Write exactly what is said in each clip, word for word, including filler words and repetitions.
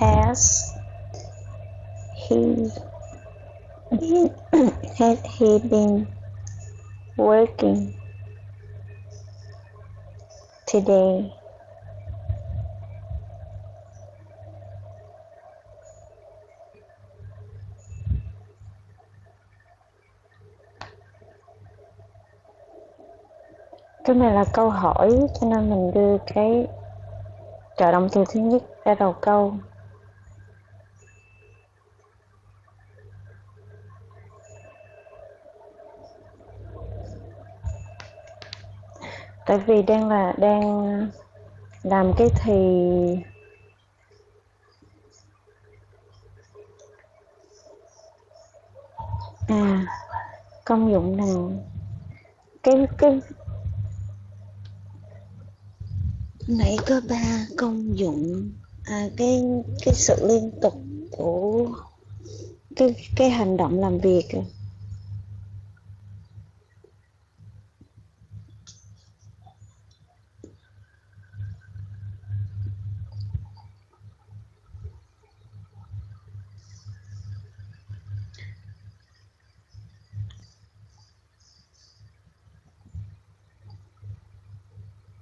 Has he been, had he been working today? Cái này là câu hỏi cho nên mình đưa cái trợ động từ thứ nhất ra đầu câu. Tại vì đang là đang làm cái thì à công dụng này cái cái nãy có ba công dụng à, cái cái sự liên tục của cái cái hành động làm việc.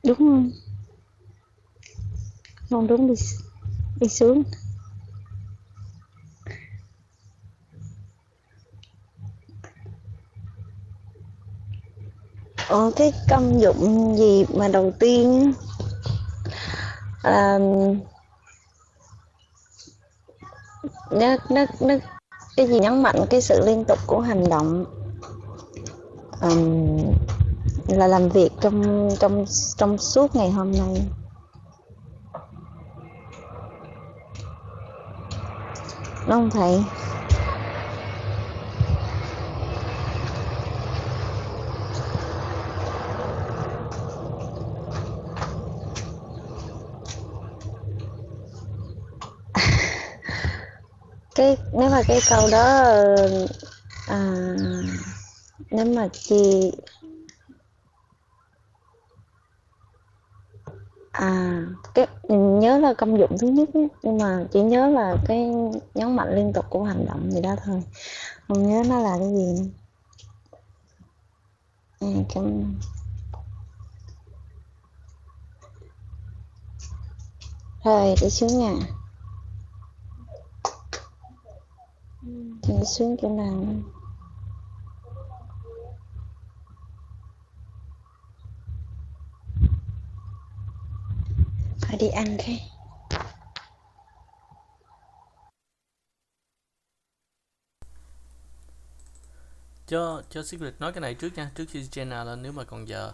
Đúng không? Không đúng đi, đi xuống. Ờ, cái công dụng gì mà đầu tiên à, nó, nó, nó, cái gì nhấn mạnh cái sự liên tục của hành động à, là làm việc trong trong trong suốt ngày hôm nay. Đúng không thầy? Cái nếu mà cái câu đó à, nếu mà chị à cái nhớ là công dụng thứ nhất nhưng mà chỉ nhớ là cái nhấn mạnh liên tục của hành động gì đó thôi, không nhớ nó là cái gì. À, cái... rồi đi xuống nha, đi xuống chỗ nào. Phải đi ăn cái. Cho cho Secret nói cái này trước nha, trước khi Jenna lên nếu mà còn giờ.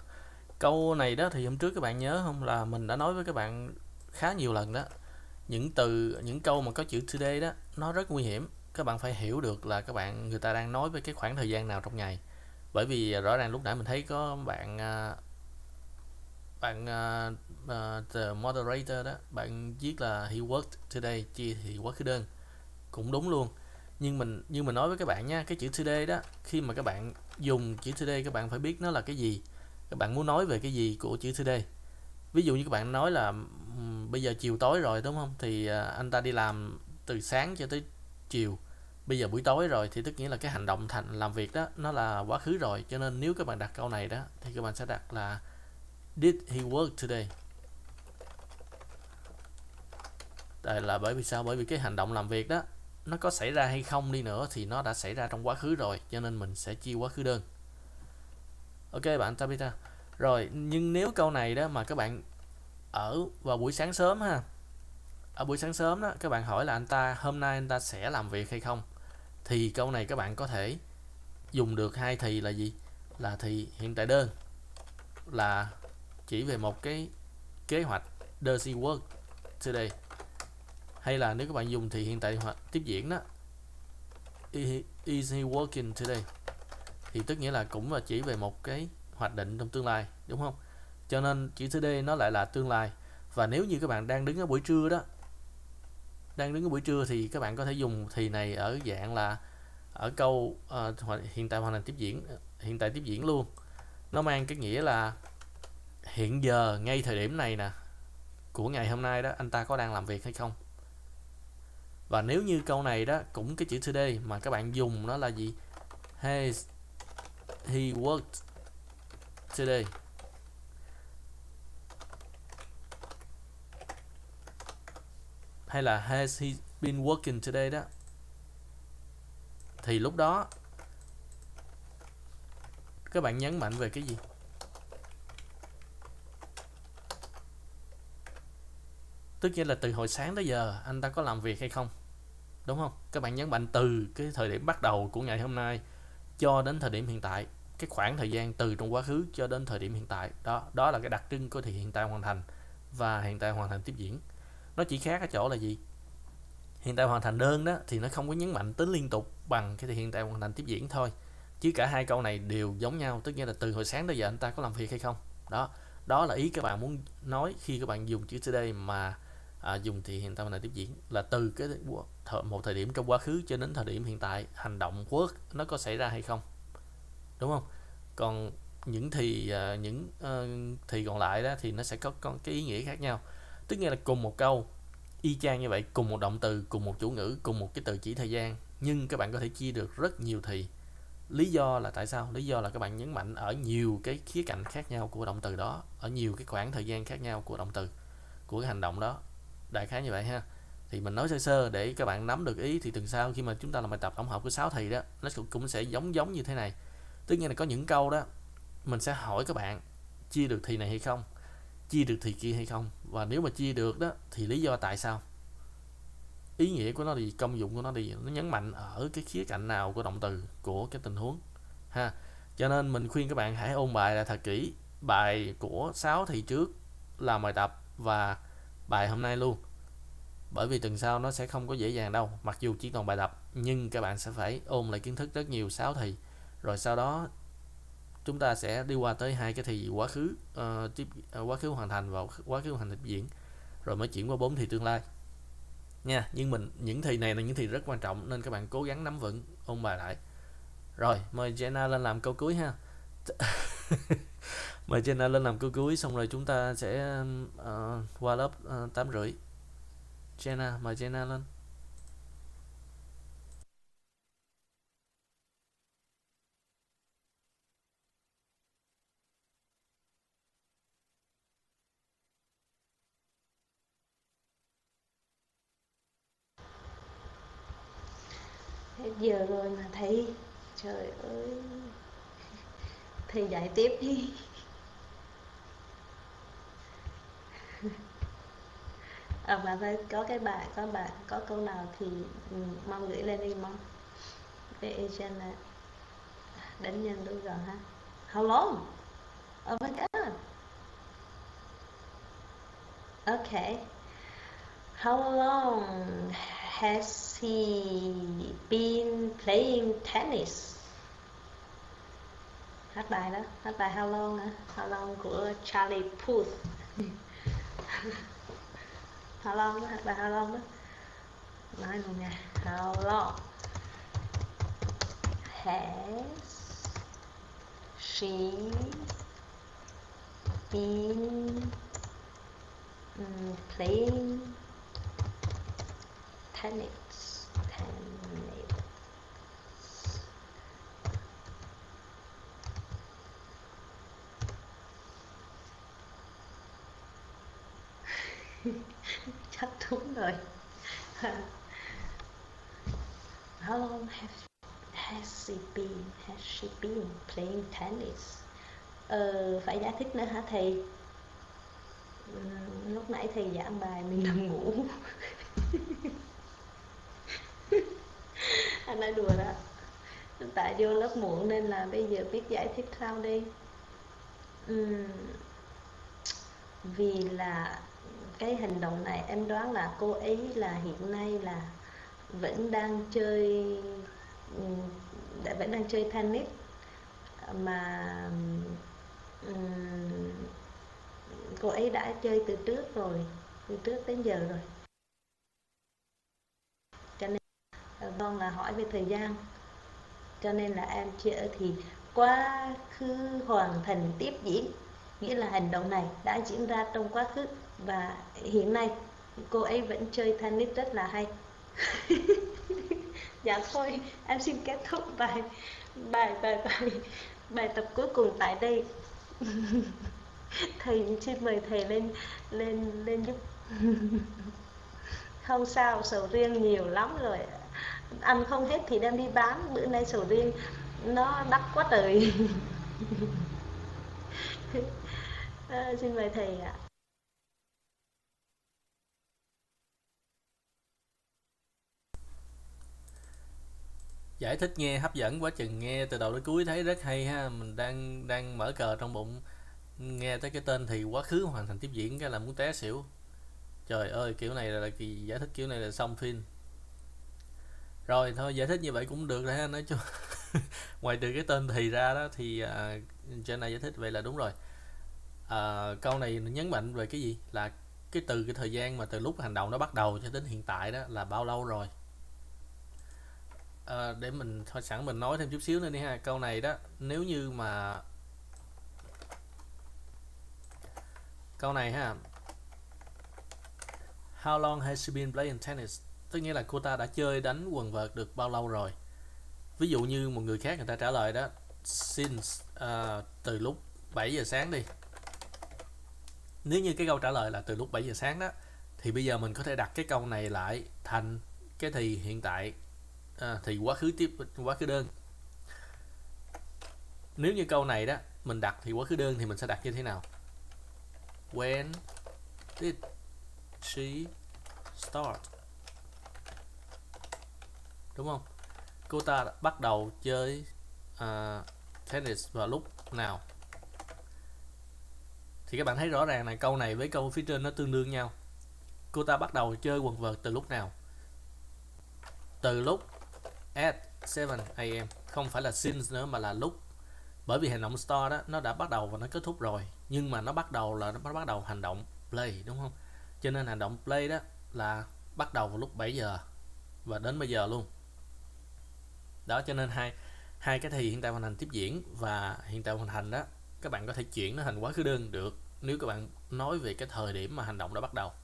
Câu này đó thì hôm trước các bạn nhớ không, là mình đã nói với các bạn khá nhiều lần đó. Những từ những câu mà có chữ today đó nó rất nguy hiểm. Các bạn phải hiểu được là các bạn người ta đang nói về cái khoảng thời gian nào trong ngày. Bởi vì rõ ràng lúc nãy mình thấy có bạn bạn Uh, the moderator đó, bạn viết là he worked today, chia thì work đơn cũng đúng luôn, nhưng mình như mình nói với các bạn nha, cái chữ today đó khi mà các bạn dùng chữ today các bạn phải biết nó là cái gì, các bạn muốn nói về cái gì của chữ today. Ví dụ như các bạn nói là bây giờ chiều tối rồi đúng không, thì uh, anh ta đi làm từ sáng cho tới chiều, bây giờ buổi tối rồi, thì tức nghĩa là cái hành động thành làm việc đó nó là quá khứ rồi, cho nên nếu các bạn đặt câu này đó thì các bạn sẽ đặt là did he work today. Đây là bởi vì sao? Bởi vì cái hành động làm việc đó nó có xảy ra hay không đi nữa thì nó đã xảy ra trong quá khứ rồi, cho nên mình sẽ chia quá khứ đơn. Ok bạn Tabitha. Rồi, nhưng nếu câu này đó mà các bạn ở vào buổi sáng sớm ha, ở buổi sáng sớm đó các bạn hỏi là anh ta hôm nay anh ta sẽ làm việc hay không, thì câu này các bạn có thể dùng được hai thì là gì? Là thì hiện tại đơn, là chỉ về một cái kế hoạch does he work today, hay là nếu các bạn dùng thì hiện tại hoặc tiếp diễn đó is he working today, thì tức nghĩa là cũng là chỉ về một cái hoạch định trong tương lai đúng không, cho nên chữ today nó lại là tương lai. Và nếu như các bạn đang đứng ở buổi trưa đó, đang đứng ở buổi trưa thì các bạn có thể dùng thì này ở dạng là ở câu uh, hiện tại hoặc là tiếp diễn, hiện tại tiếp diễn luôn, nó mang cái nghĩa là hiện giờ ngay thời điểm này nè của ngày hôm nay đó anh ta có đang làm việc hay không. Và nếu như câu này đó cũng cái chữ today mà các bạn dùng nó là gì? He, he worked today. Hay là has he been working today đó, thì lúc đó các bạn nhấn mạnh về cái gì? Tức nghĩa là từ hồi sáng tới giờ anh ta có làm việc hay không, đúng không? Các bạn nhấn mạnh từ cái thời điểm bắt đầu của ngày hôm nay cho đến thời điểm hiện tại, cái khoảng thời gian từ trong quá khứ cho đến thời điểm hiện tại đó, đó là cái đặc trưng của thì hiện tại hoàn thành và hiện tại hoàn thành tiếp diễn. Nó chỉ khác ở chỗ là gì? Hiện tại hoàn thành đơn đó thì nó không có nhấn mạnh tính liên tục bằng cái thì hiện tại hoàn thành tiếp diễn thôi, chứ cả hai câu này đều giống nhau, tức nghĩa là từ hồi sáng tới giờ anh ta có làm việc hay không. Đó, đó là ý các bạn muốn nói khi các bạn dùng chữ today mà à, dùng thì hiện tại hoàn thành tiếp diễn, là từ cái một thời điểm trong quá khứ cho đến thời điểm hiện tại hành động work nó có xảy ra hay không, đúng không? Còn những thì những uh, thì còn lại đó thì nó sẽ có, có cái ý nghĩa khác nhau. Tức nghĩa là cùng một câu y chang như vậy, cùng một động từ, cùng một chủ ngữ, cùng một cái từ chỉ thời gian, nhưng các bạn có thể chia được rất nhiều thì. Lý do là tại sao? Lý do là các bạn nhấn mạnh ở nhiều cái khía cạnh khác nhau của động từ đó, ở nhiều cái khoảng thời gian khác nhau của động từ, của cái hành động đó. Đại khái như vậy ha. Thì mình nói sơ sơ để các bạn nắm được ý, thì tuần sau khi mà chúng ta làm bài tập tổng hợp của sáu thì đó, nó cũng sẽ giống giống như thế này. Tức nghĩa là có những câu đó mình sẽ hỏi các bạn chia được thì này hay không, chia được thì kia hay không, và nếu mà chia được đó thì lý do tại sao, ý nghĩa của nó thì công dụng của nó thì nó nhấn mạnh ở cái khía cạnh nào của động từ, của cái tình huống ha. Cho nên mình khuyên các bạn hãy ôn bài là thật kỹ bài của sáu thì trước làm bài tập và bài hôm nay luôn, bởi vì tuần sau nó sẽ không có dễ dàng đâu. Mặc dù chỉ còn bài tập nhưng các bạn sẽ phải ôn lại kiến thức rất nhiều sáu thì, rồi sau đó chúng ta sẽ đi qua tới hai cái thì quá khứ uh, tiếp uh, quá khứ hoàn thành và quá khứ hoàn thành tiếp diễn, rồi mới chuyển qua bốn thì tương lai nha. Nhưng mình những thì này là những thì rất quan trọng nên các bạn cố gắng nắm vững, ôn bài lại. Rồi mời Jenna lên làm câu cuối ha. Mời Jenna lên làm câu cuối xong rồi chúng ta sẽ uh, qua lớp uh, tám rưỡi. Jenna, mời Jenna lên. Giờ rồi mà thầy, trời ơi, thầy dạy tiếp đi. À, mà thầy có cái bài, có bài, có câu nào thì mong gửi lên đi mong. Về Asian là đánh nhân đúng rồi ha. How long? Oh my god. Okay. How long has he been playing tennis? Hát bài đó, hát bài How Long hả? How Long của Charlie Puth. How Long đó, hát bài How Long đó. Nói luôn nha. How long has she been um, playing tennis, tennis. Chắc đúng rồi. How long have, has she been, has she been playing tennis? Ờ, phải giải thích nữa hả thầy? Lúc nãy thầy giảng bài mình nằm ngủ. Anh nói đùa đó, tại vô lớp muộn nên là bây giờ biết giải thích sao đi. uhm, Vì là cái hành động này em đoán là cô ấy là hiện nay là vẫn đang chơi vẫn đang chơi tennis mà um, cô ấy đã chơi từ trước rồi, từ trước đến giờ rồi. Vâng, là hỏi về thời gian cho nên là em chia ở thì quá khứ hoàn thành tiếp diễn, nghĩa là hành động này đã diễn ra trong quá khứ và hiện nay cô ấy vẫn chơi tennis rất là hay. Dạ thôi, em xin kết thúc bài bài bài bài bài tập cuối cùng tại đây. Thầy xin mời thầy lên lên lên giúp. Không sao, sầu riêng nhiều lắm rồi, ăn không hết thì đem đi bán. Bữa nay sầu riêng nó đắt quá trời. À, xin mời thầy ạ. Giải thích nghe hấp dẫn quá chừng, nghe từ đầu đến cuối thấy rất hay ha. Mình đang đang mở cờ trong bụng, nghe tới cái tên thì quá khứ hoàn thành tiếp diễn cái là muốn té xỉu. Trời ơi, kiểu này là kỳ, giải thích kiểu này là xong phim rồi. Thôi giải thích như vậy cũng được rồi ha, nói chung. Ngoài trừ cái tên thì ra đó thì à, trên này giải thích vậy là đúng rồi. À, câu này nhấn mạnh về cái gì, là cái từ cái thời gian mà từ lúc hành động nó bắt đầu cho đến hiện tại đó là bao lâu rồi. À, để mình thôi sẵn mình nói thêm chút xíu nữa đi ha. Câu này đó, nếu như mà câu này ha, how long has she been playing tennis, tức nghĩa là cô ta đã chơi đánh quần vợt được bao lâu rồi. Ví dụ như một người khác người ta trả lời đó, since uh, từ lúc bảy giờ sáng đi. Nếu như cái câu trả lời là từ lúc bảy giờ sáng đó, thì bây giờ mình có thể đặt cái câu này lại thành cái thì hiện tại, à, thì quá khứ tiếp quá khứ đơn. Nếu như câu này đó mình đặt thì quá khứ đơn thì mình sẽ đặt như thế nào? When did she start? Đúng không? Cô ta bắt đầu chơi uh, tennis vào lúc nào? Thì các bạn thấy rõ ràng là câu này với câu phía trên nó tương đương nhau. Cô ta bắt đầu chơi quần vợt từ lúc nào? Từ lúc at seven a m Không phải là since nữa mà là lúc. Bởi vì hành động start đó, nó đã bắt đầu và nó kết thúc rồi. Nhưng mà nó bắt đầu là nó bắt đầu hành động play, đúng không? Cho nên hành động play đó là bắt đầu vào lúc bảy giờ và đến bây giờ luôn. Đó, cho nên hai hai cái thì hiện tại hoàn thành tiếp diễn và hiện tại hoàn thành đó, các bạn có thể chuyển nó thành quá khứ đơn được nếu các bạn nói về cái thời điểm mà hành động đã bắt đầu.